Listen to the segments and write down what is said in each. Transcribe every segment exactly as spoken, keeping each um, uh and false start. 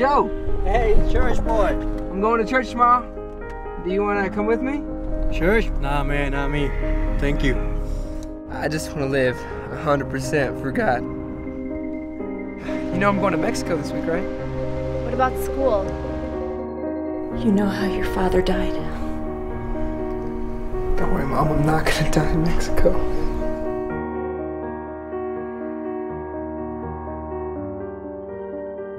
Joe. Hey, church boy. I'm going to church tomorrow. Do you want to come with me? Church? Nah, man, not me. Thank you. I just want to live one hundred percent for God. You know I'm going to Mexico this week, right? What about school? You know how your father died. Don't worry, Mom, I'm not going to die in Mexico.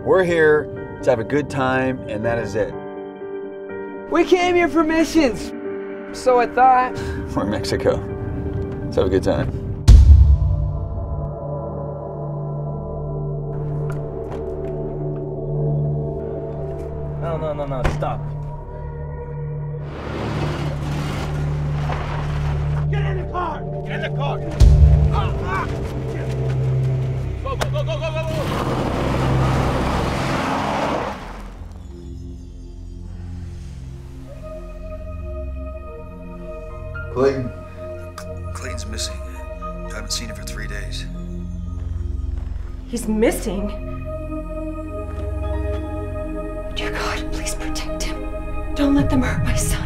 We're here to have a good time, and that is it. We came here for missions, so I thought. We're in Mexico. Let's have a good time. No, no, no, no, stop. Get in the car! Get in the car! Ah, ah. Go, go, go, go, go, go! Clayton. Clayton's missing. I haven't seen him for three days. He's missing? Dear God, please protect him. Don't let them hurt my son.